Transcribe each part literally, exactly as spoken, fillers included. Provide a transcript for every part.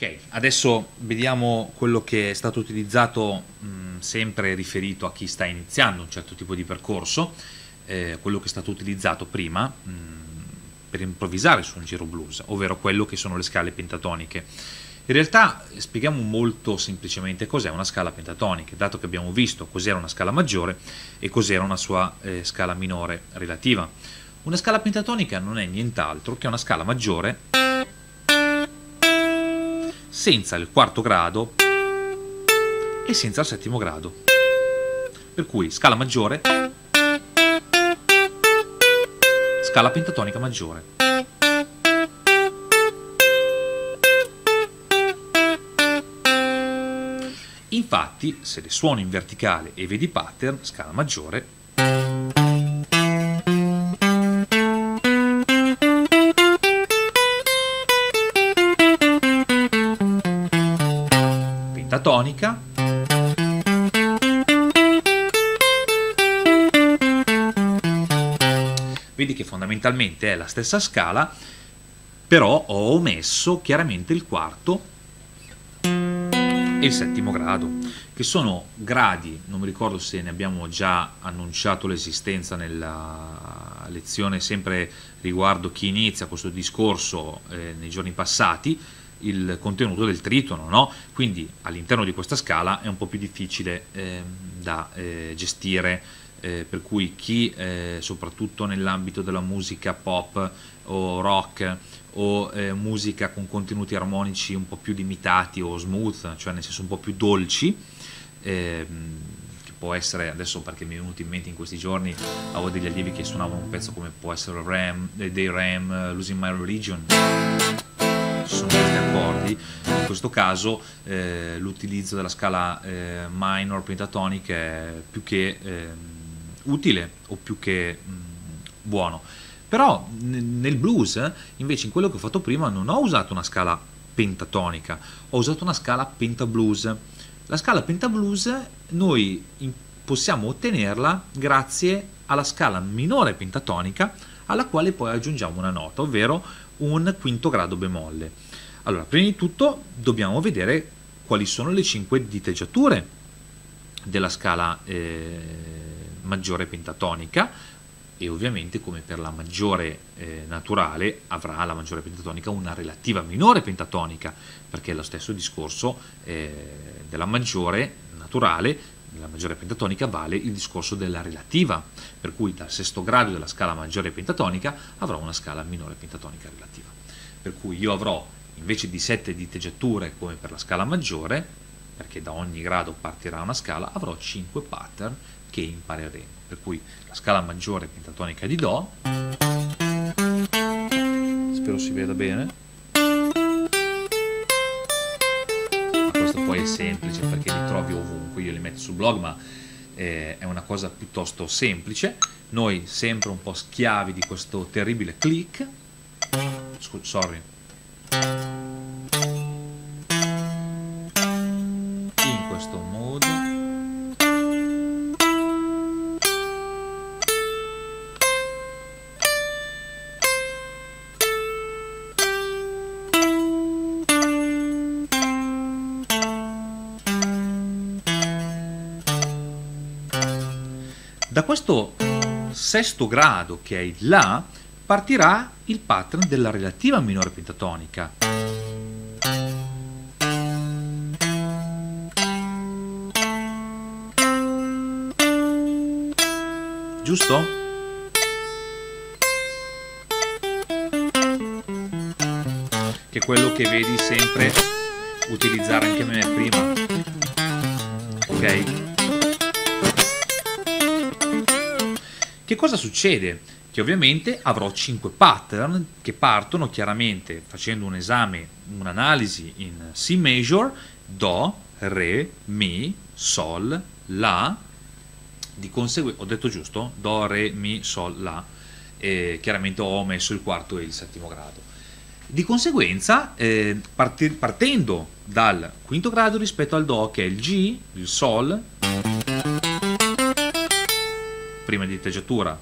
Ok, adesso vediamo quello che è stato utilizzato mh, sempre riferito a chi sta iniziando un certo tipo di percorso, eh, quello che è stato utilizzato prima mh, per improvvisare su un giro blues, ovvero quello che sono le scale pentatoniche. In realtà spieghiamo molto semplicemente cos'è una scala pentatonica, dato che abbiamo visto cos'era una scala maggiore e cos'era una sua eh, scala minore relativa. Una scala pentatonica non è nient'altro che una scala maggiore senza il quarto grado e senza il settimo grado. Per cui scala maggiore, scala pentatonica maggiore. Infatti, se le suono in verticale e vedi pattern, scala maggiore, pentatonica, vedi che fondamentalmente è la stessa scala, però ho omesso chiaramente il quarto e il settimo grado, che sono gradi, non mi ricordo se ne abbiamo già annunciato l'esistenza nella lezione sempre riguardo chi inizia questo discorso eh, nei giorni passati, il contenuto del tritono, no? Quindi all'interno di questa scala è un po' più difficile eh, da eh, gestire, eh, per cui chi eh, soprattutto nell'ambito della musica pop o rock o eh, musica con contenuti armonici un po' più limitati o smooth, cioè nel senso un po' più dolci, eh, che può essere, adesso perché mi è venuto in mente in questi giorni, avevo degli allievi che suonavano un pezzo come può essere Ram, dei Ram, Losing My Religion, ci sono questi accordi, in questo caso eh, l'utilizzo della scala eh, minor pentatonic è più che eh, utile o più che mh, buono. Però nel blues, invece, in quello che ho fatto prima, non ho usato una scala pentatonica, ho usato una scala pentablues. La scala pentablues noi possiamo ottenerla grazie alla scala minore pentatonica, alla quale poi aggiungiamo una nota, ovvero un quinto grado bemolle. Allora, prima di tutto dobbiamo vedere quali sono le cinque diteggiature della scala eh, maggiore pentatonica, e ovviamente come per la maggiore eh, naturale avrà la maggiore pentatonica una relativa minore pentatonica, perché è lo stesso discorso eh, della maggiore naturale, la maggiore pentatonica vale il discorso della relativa, per cui dal sesto grado della scala maggiore pentatonica avrò una scala minore pentatonica relativa, per cui io avrò invece di sette diteggiature come per la scala maggiore, perché da ogni grado partirà una scala, avrò cinque pattern che impareremo, per cui la scala maggiore pentatonica di Do, spero si veda bene, ma questo poi è semplice perché li trovi ovunque, io li metto sul blog, ma eh, è una cosa piuttosto semplice, noi sempre un po' schiavi di questo terribile click, Scusa, sorry, in questo modo. Da questo sesto grado, che è il La, partirà il pattern della relativa minore pentatonica. Giusto? Che è quello che vedi sempre utilizzare anche me prima. Ok? Che cosa succede? Che ovviamente avrò cinque pattern che partono chiaramente facendo un esame, un'analisi in C major, Do, Re, Mi, Sol, La, di conseguenza, ho detto giusto? Do, Re, Mi, Sol, La, e chiaramente ho omesso il quarto e il settimo grado. Di conseguenza, eh, parte partendo dal quinto grado rispetto al Do, che è il G, il Sol, prima diteggiatura,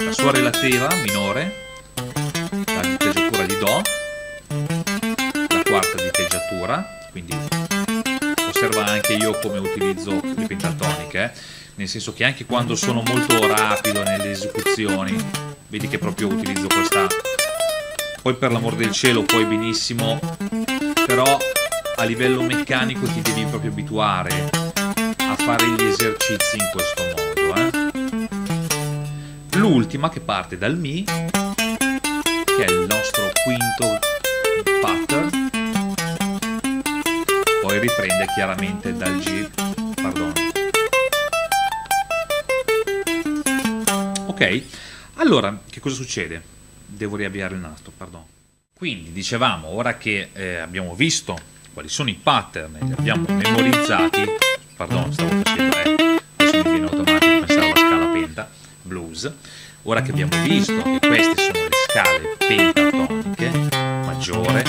la sua relativa minore, la diteggiatura di Do, la quarta diteggiatura partitura, quindi osserva anche io come utilizzo le pentatoniche, nel senso che anche quando sono molto rapido nelle esecuzioni, vedi che proprio utilizzo questa. Poi per l'amor del cielo puoi benissimo, però a livello meccanico ti devi proprio abituare a fare gli esercizi in questo modo, eh? L'ultima che parte dal Mi, che è il nostro quinto pattern, poi riprende chiaramente dal G, perdono. Ok, allora che cosa succede? Devo riavviare il nastro, perdono. Quindi dicevamo, ora che eh, abbiamo visto quali sono i pattern, li abbiamo memorizzati, perdono, stavo facendo, eh, adesso mi viene automatico pensare alla scala penta, blues. Ora che abbiamo visto che queste sono le scale pentatoniche, maggiore,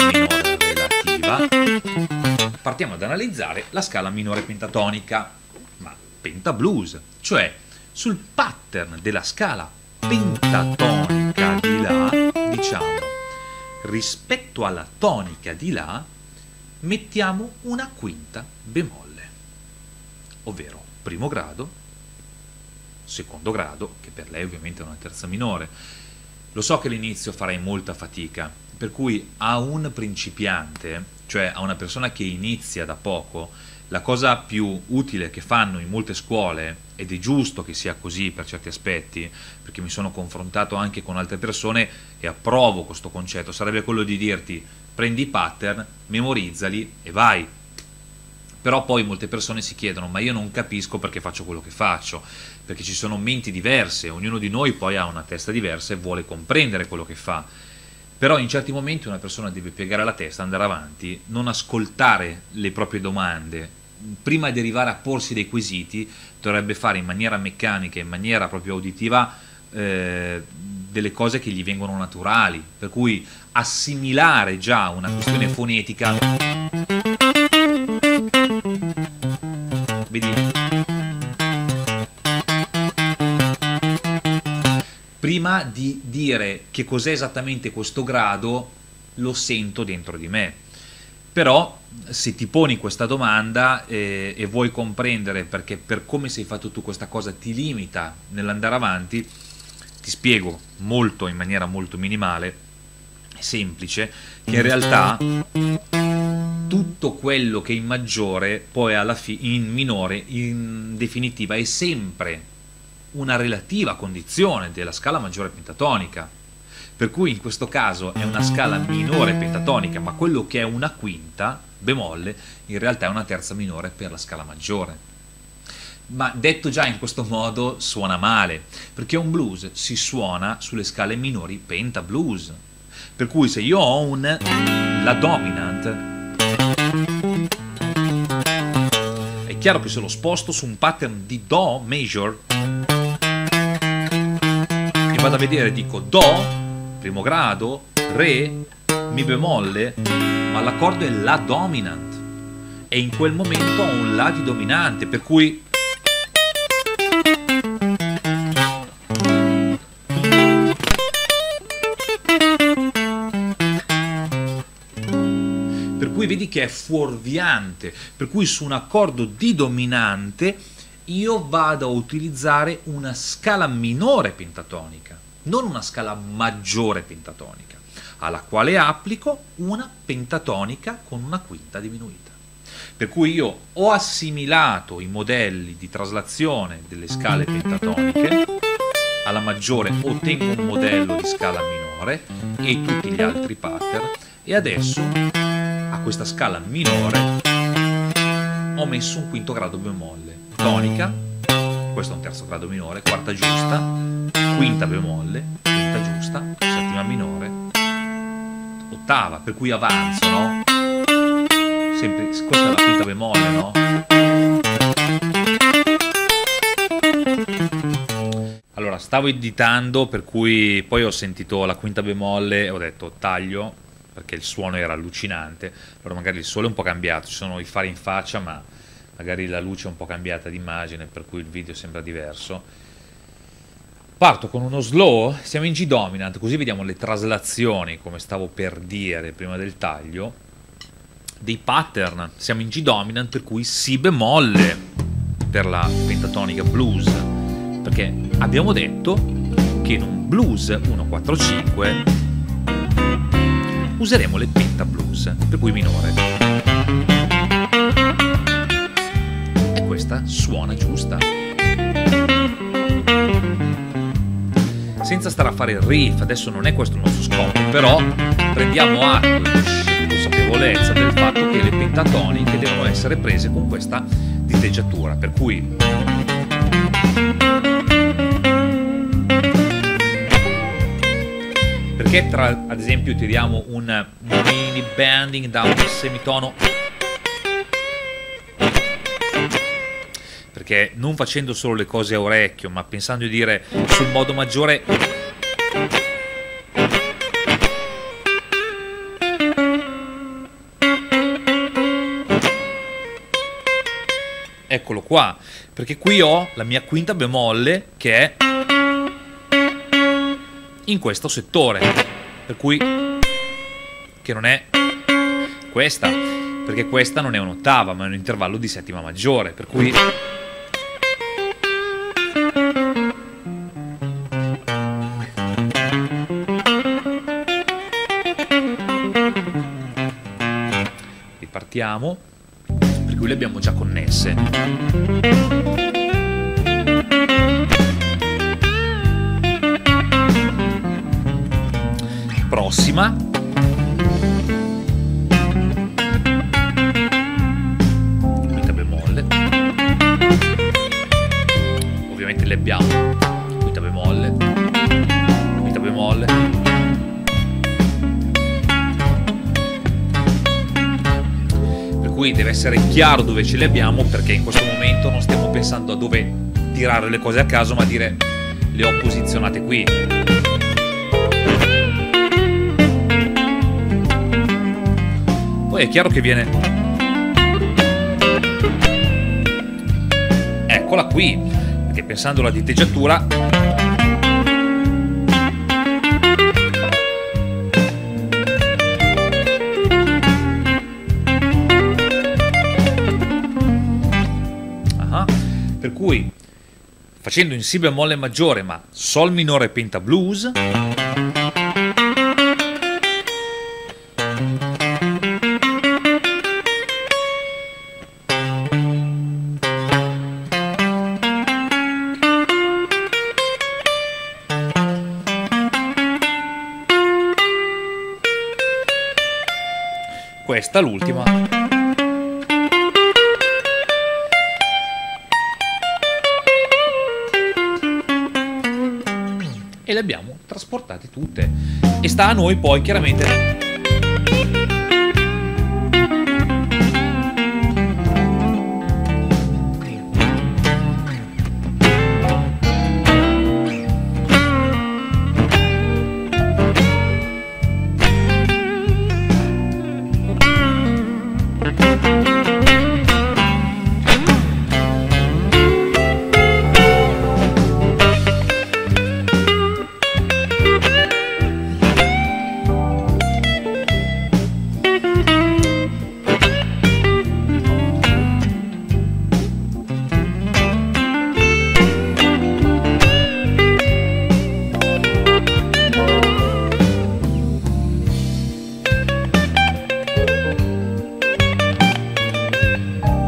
minore relativa, partiamo ad analizzare la scala minore pentatonica, ma penta blues, cioè sul pattern della scala pentatonica di La, diciamo, rispetto alla tonica di La, mettiamo una quinta bemolle, ovvero primo grado, secondo grado, che per lei ovviamente è una terza minore. Lo so che all'inizio farei molta fatica, per cui a un principiante, cioè a una persona che inizia da poco, la cosa più utile che fanno in molte scuole, ed è giusto che sia così per certi aspetti, perché mi sono confrontato anche con altre persone e approvo questo concetto, sarebbe quello di dirti: prendi i pattern, memorizzali e vai. Però poi molte persone si chiedono: ma io non capisco perché faccio quello che faccio, perché ci sono menti diverse, ognuno di noi poi ha una testa diversa e vuole comprendere quello che fa. Però in certi momenti una persona deve piegare la testa, andare avanti, non ascoltare le proprie domande, prima di arrivare a porsi dei quesiti dovrebbe fare in maniera meccanica, in maniera proprio auditiva, eh, delle cose che gli vengono naturali, per cui assimilare già una questione fonetica. Prima di dire che cos'è esattamente questo grado, lo sento dentro di me. Però se ti poni questa domanda eh, e vuoi comprendere perché per come sei fatto tu questa cosa ti limita nell'andare avanti, ti spiego molto, in maniera molto minimale, semplice, che in realtà tutto quello che è in maggiore poi alla fine in minore in definitiva è sempre una relativa condizione della scala maggiore pentatonica, per cui in questo caso è una scala minore pentatonica, ma quello che è una quinta bemolle in realtà è una terza minore per la scala maggiore. Ma detto già in questo modo suona male, perché un blues si suona sulle scale minori penta blues, per cui se io ho un La dominant, è chiaro che se lo sposto su un pattern di Do major e vado a vedere, dico Do, primo grado, Re, Mi bemolle, ma l'accordo è La dominant e in quel momento ho un La di dominante, per cui vedi che è fuorviante, per cui su un accordo di dominante io vado a utilizzare una scala minore pentatonica, non una scala maggiore pentatonica, alla quale applico una pentatonica con una quinta diminuita. Per cui io ho assimilato i modelli di traslazione delle scale pentatoniche, alla maggiore ottengo un modello di scala minore e tutti gli altri pattern, e adesso a questa scala minore ho messo un quinto grado bemolle, tonica, questo è un terzo grado minore, quarta giusta, quinta bemolle, quinta giusta, settima minore, ottava, per cui avanzo, no? Sempre, questa è la quinta bemolle, no? Allora, stavo editando, per cui poi ho sentito la quinta bemolle e ho detto taglio, perché il suono era allucinante. Allora magari il sole è un po' cambiato, ci sono i fari in faccia, ma magari la luce è un po' cambiata d'immagine, per cui il video sembra diverso. Parto con uno slow, siamo in G dominant, così vediamo le traslazioni, come stavo per dire prima del taglio. dei pattern. Siamo in G dominant, per cui Si bemolle per la pentatonica blues, perché abbiamo detto che in un blues uno quattro cinque useremo le penta blues, per cui minore, e questa suona giusta senza stare a fare il riff. Adesso non è questo il nostro scopo, però prendiamo atto e consapevolezza del fatto che le pentatoniche devono essere prese con questa diteggiatura, per cui perché tra, ad esempio, tiriamo un mini bending da un semitono, perché non facendo solo le cose a orecchio, ma pensando di dire sul modo maggiore eccolo qua, perché qui ho la mia quinta bemolle che è in questo settore, per cui che non è questa, perché questa non è un'ottava ma è un intervallo di settima maggiore, per cui partiamo, per cui le abbiamo già connesse. Prossima. Quinta bemolle. Ovviamente le abbiamo. Quinta bemolle. Quinta bemolle. Qui deve essere chiaro dove ce le abbiamo, perché in questo momento non stiamo pensando a dove tirare le cose a caso, ma a dire le ho posizionate qui. Poi è chiaro che viene, eccola qui, perché pensando alla diteggiatura cui, facendo in Si bemolle maggiore ma Sol minore penta blues, questa l'ultima. E le abbiamo trasportate tutte, e sta a noi poi chiaramente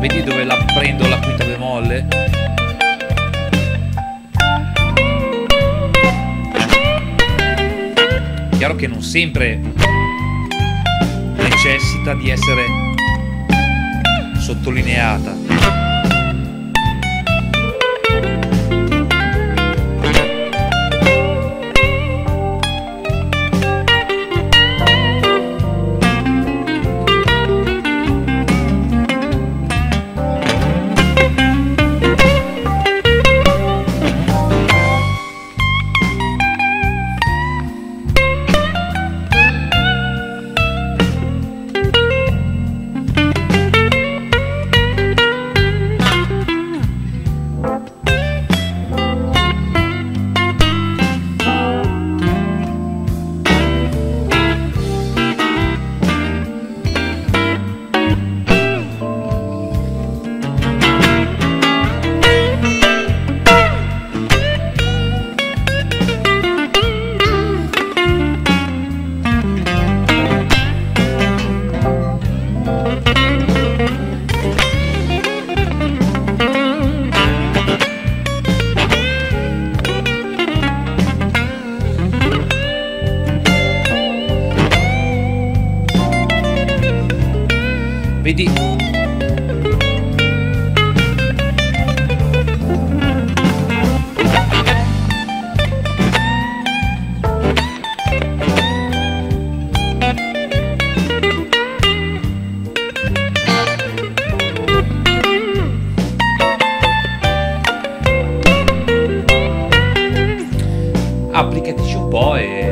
vedi dove la prendo la quinta bemolle? Chiaro che non sempre necessita di essere sottolineata. vedi? Applicatici un po' e